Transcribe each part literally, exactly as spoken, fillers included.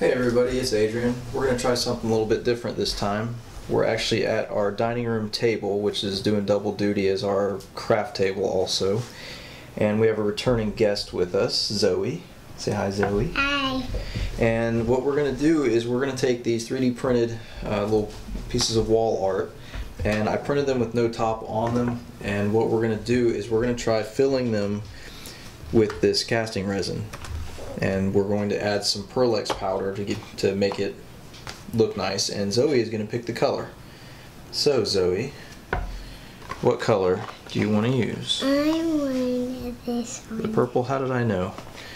Hey everybody, it's Adrian. We're going to try something a little bit different this time. We're actually at our dining room table, which is doing double duty as our craft table also. And we have a returning guest with us, Zoe. Say hi, Zoe. Hi. And what we're going to do is we're going to take these three D printed uh, little pieces of wall art, and I printed them with no top on them, and what we're going to do is we're going to try filling them with this casting resin. And we're going to add some Pearl Ex powder to get to make it look nice, and Zoe is going to pick the color. So Zoe, what color do you want to use? I want this one. The purple? How did I know?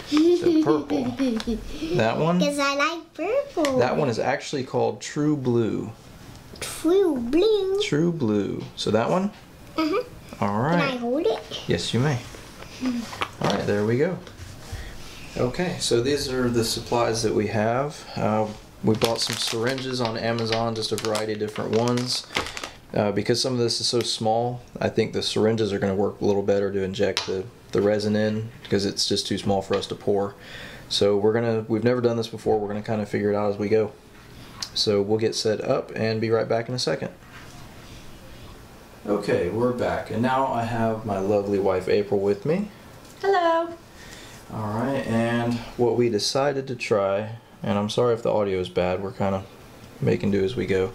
The purple. That one? Because I like purple. That one is actually called True Blue. True Blue. True Blue. So that one? Uh-huh. All right. Can I hold it? Yes, you may. All right, there we go. Okay, so these are the supplies that we have. Uh, we bought some syringes on Amazon, just a variety of different ones. Uh, because some of this is so small, I think the syringes are going to work a little better to inject the, the resin in, because it's just too small for us to pour. So we're gonna, we've never done this before, we're going to kind of figure it out as we go. So we'll get set up and be right back in a second. Okay, we're back, and now I have my lovely wife April with me. Hello! Alright, and what we decided to try, and I'm sorry if the audio is bad, we're kind of making do as we go.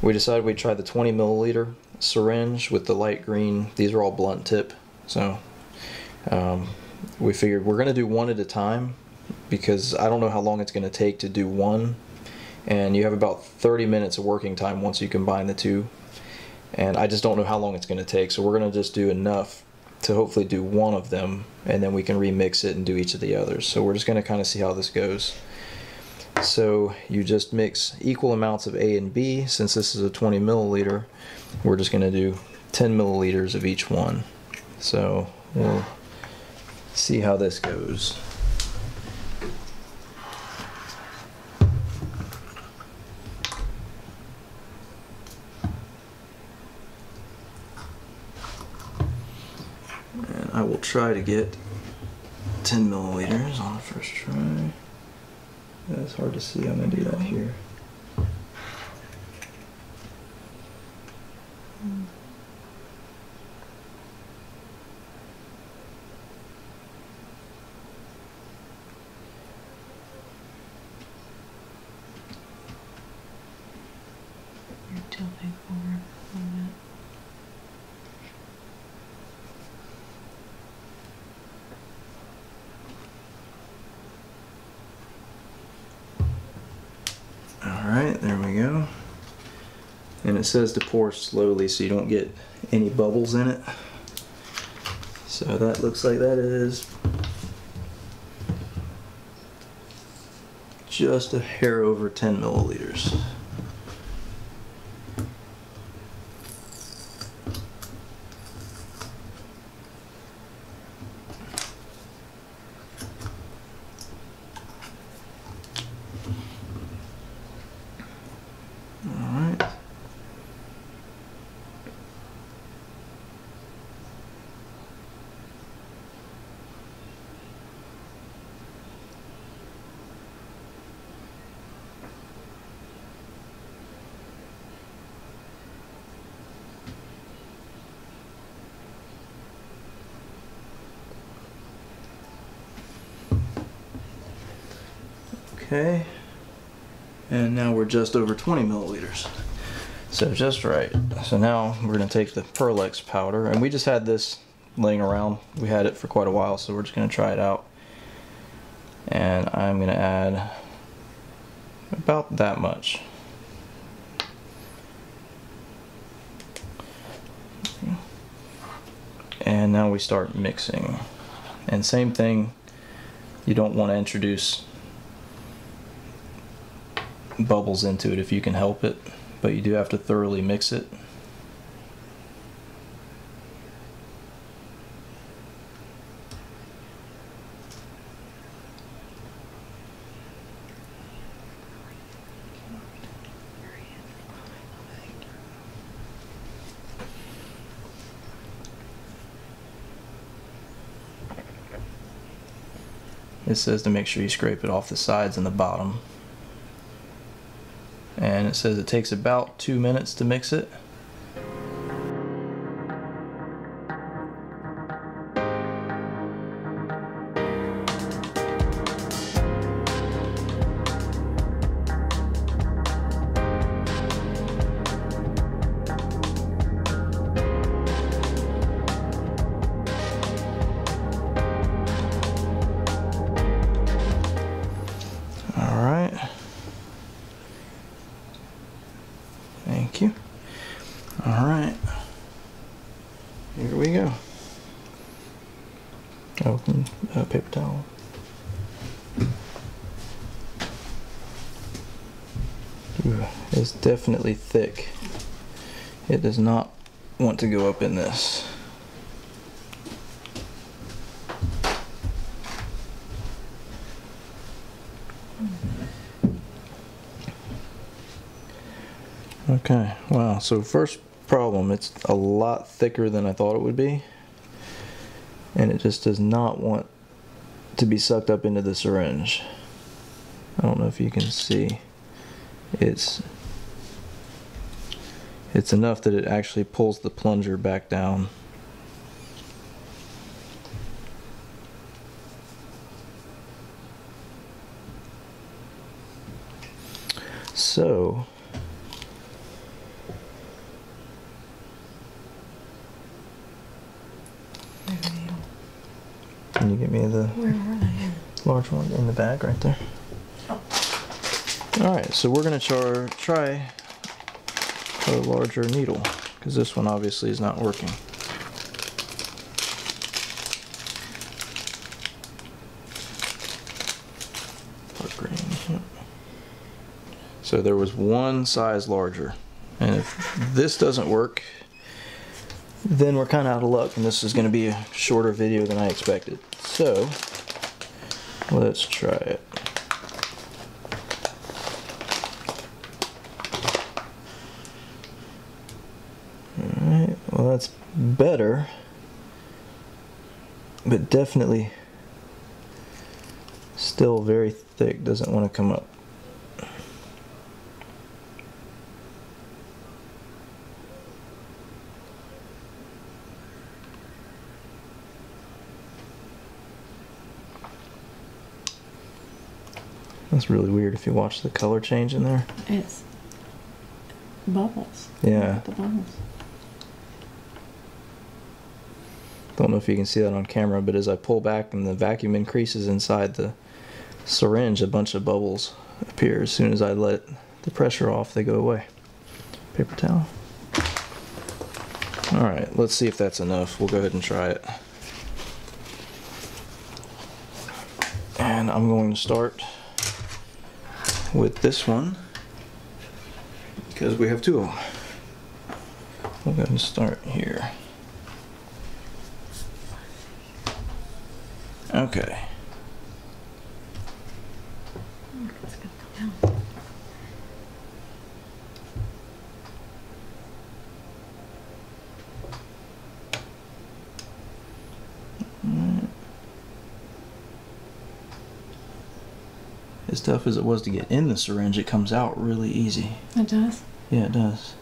We decided we'd try the twenty milliliter syringe with the light green. These are all blunt tip, so um, we figured we're going to do one at a time, because I don't know how long it's going to take to do one, and you have about thirty minutes of working time once you combine the two, and I just don't know how long it's going to take, so we're going to just do enough to hopefully do one of them, and then we can remix it and do each of the others. So we're just going to kind of see how this goes. So you just mix equal amounts of A and B. Since this is a twenty milliliter, we're just going to do ten milliliters of each one. So we'll see how this goes. I will try to get ten milliliters on the first try. That's hard to see. I'm going to do that here. You're tilting forward a little bit. Alright, there we go. And it says to pour slowly so you don't get any bubbles in it. So that looks like that is just a hair over ten milliliters. Okay, and now we're just over twenty milliliters, so just right. So now we're going to take the Pearl Ex powder, and we just had this laying around. We had it for quite a while, so we're just going to try it out. And I'm going to add about that much. And now we start mixing. And same thing, you don't want to introduce bubbles into it if you can help it, but you do have to thoroughly mix it. It says to make sure you scrape it off the sides and the bottom. and it says it takes about two minutes to mix it. Thank you. Alright. Here we go. Open a uh, paper towel. Ooh, it's definitely thick. It does not want to go up in this. Okay, wow, so first problem, it's a lot thicker than I thought it would be, and it just does not want to be sucked up into the syringe. I don't know if you can see, it's it's enough that it actually pulls the plunger back down. So can you get me the Where are they? Large one in the bag right there? Oh. Alright, so we're going to try a larger needle because this one obviously is not working. Dark green, yep. So there was one size larger, and if this doesn't work, then we're kind of out of luck, and this is going to be a shorter video than I expected. So let's try it. All right, well that's better, but definitely still very thick, doesn't want to come up. That's really weird if you watch the color change in there. It's bubbles. Yeah. The bubbles. Don't know if you can see that on camera, but as I pull back and the vacuum increases inside the syringe, a bunch of bubbles appear. As soon as I let the pressure off, they go away. Paper towel. All right, let's see if that's enough. We'll go ahead and try it. And I'm going to start with this one because we have two of them. We'll go ahead and start here. Okay. It's gonna come out. As tough as it was to get in the syringe, it comes out really easy. It does? Yeah, it does.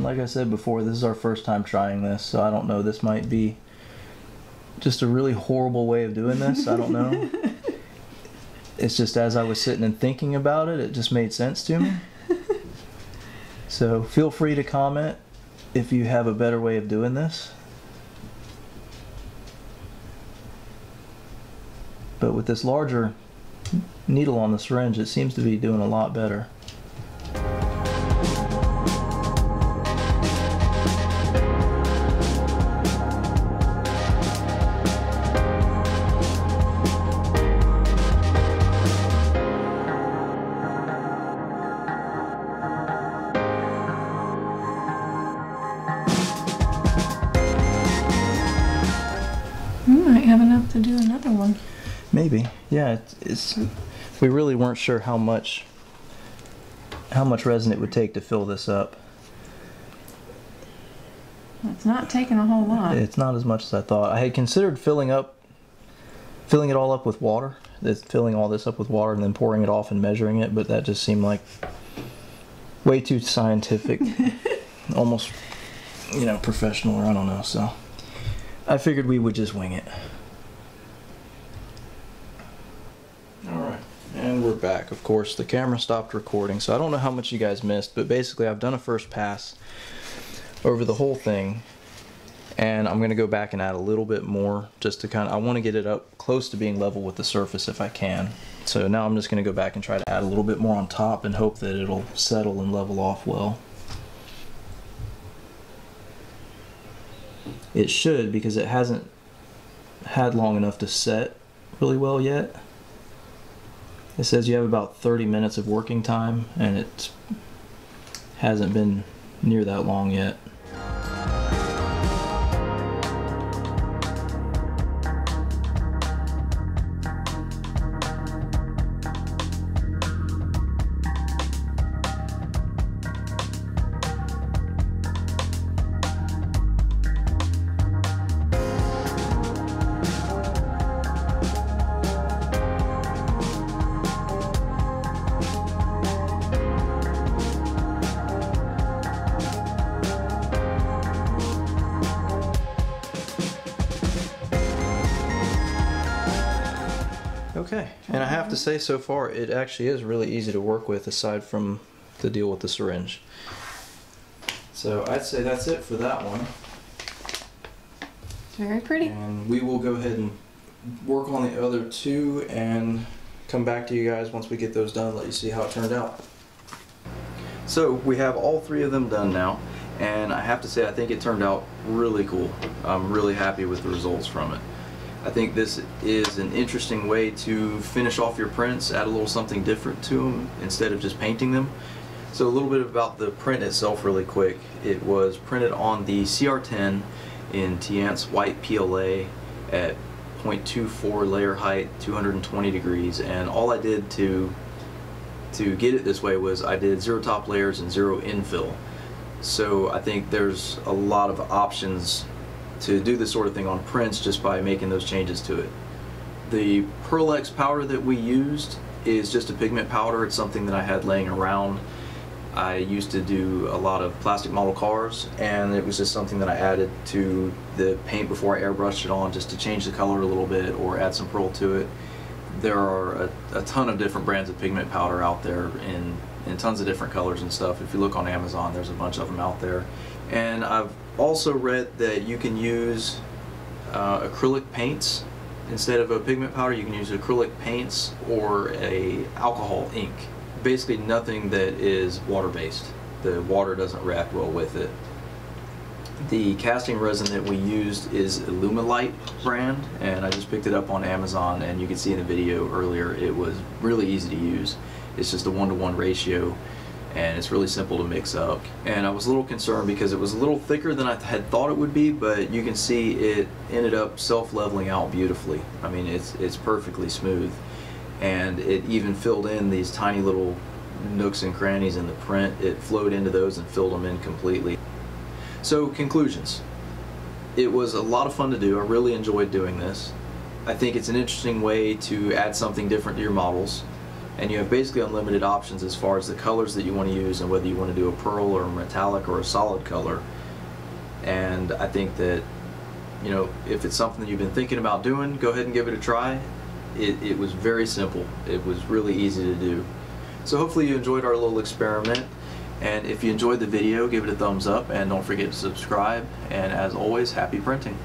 Like I said before, this is our first time trying this, so I don't know, this might be just a really horrible way of doing this. I don't know. It's just as I was sitting and thinking about it, it just made sense to me. So feel free to comment if you have a better way of doing this. But with this larger needle on the syringe, it seems to be doing a lot better. have enough to do another one. Maybe. Yeah, it's, it's we really weren't sure how much how much resin it would take to fill this up. It's not taking a whole lot. It's not as much as I thought. I had considered filling up filling it all up with water. It's filling all this up with water and then pouring it off and measuring it, but that just seemed like way too scientific. Almost, you know, professional, or I don't know, so I figured we would just wing it. Alright, and we're back. Of course, the camera stopped recording, so I don't know how much you guys missed, but basically I've done a first pass over the whole thing, and I'm going to go back and add a little bit more just to kind of, I want to get it up close to being level with the surface if I can. So now I'm just going to go back and try to add a little bit more on top and hope that it'll settle and level off well. It should, because it hasn't had long enough to set really well yet. It says you have about thirty minutes of working time, and it hasn't been near that long yet. Okay, and I have to say, so far it actually is really easy to work with, aside from the deal with the syringe. So I'd say that's it for that one. Very pretty. And we will go ahead and work on the other two and come back to you guys once we get those done, let you see how it turned out. So we have all three of them done now, and I have to say I think it turned out really cool. I'm really happy with the results from it. I think this is an interesting way to finish off your prints, add a little something different to them instead of just painting them. So a little bit about the print itself really quick. It was printed on the C R ten in Tiance white P L A at zero point two four layer height, two hundred twenty degrees, and all I did to, to get it this way was I did zero top layers and zero infill. So I think there's a lot of options to do this sort of thing on prints just by making those changes to it. The Pearl Ex powder that we used is just a pigment powder. It's something that I had laying around. I used to do a lot of plastic model cars, and it was just something that I added to the paint before I airbrushed it on, just to change the color a little bit or add some pearl to it. There are a, a ton of different brands of pigment powder out there in, in tons of different colors and stuff. If you look on Amazon, there's a bunch of them out there. And I've also read that you can use uh, acrylic paints instead of a pigment powder. You can use acrylic paints or a alcohol ink. Basically nothing that is water-based. The water doesn't react well with it. The casting resin that we used is Alumilite brand, and I just picked it up on Amazon, and you can see in the video earlier it was really easy to use. It's just a one-to-one ratio, and it's really simple to mix up. And I was a little concerned because it was a little thicker than I had thought it would be, but you can see it ended up self-leveling out beautifully. I mean, it's, it's perfectly smooth, and it even filled in these tiny little nooks and crannies in the print. It flowed into those and filled them in completely. So, conclusions. It was a lot of fun to do. I really enjoyed doing this. I think it's an interesting way to add something different to your models. And you have basically unlimited options as far as the colors that you want to use and whether you want to do a pearl or a metallic or a solid color. And I think that, you know, if it's something that you've been thinking about doing, go ahead and give it a try. It, it was very simple. It was really easy to do. So hopefully you enjoyed our little experiment. And if you enjoyed the video, give it a thumbs up, and don't forget to subscribe. And as always, happy printing.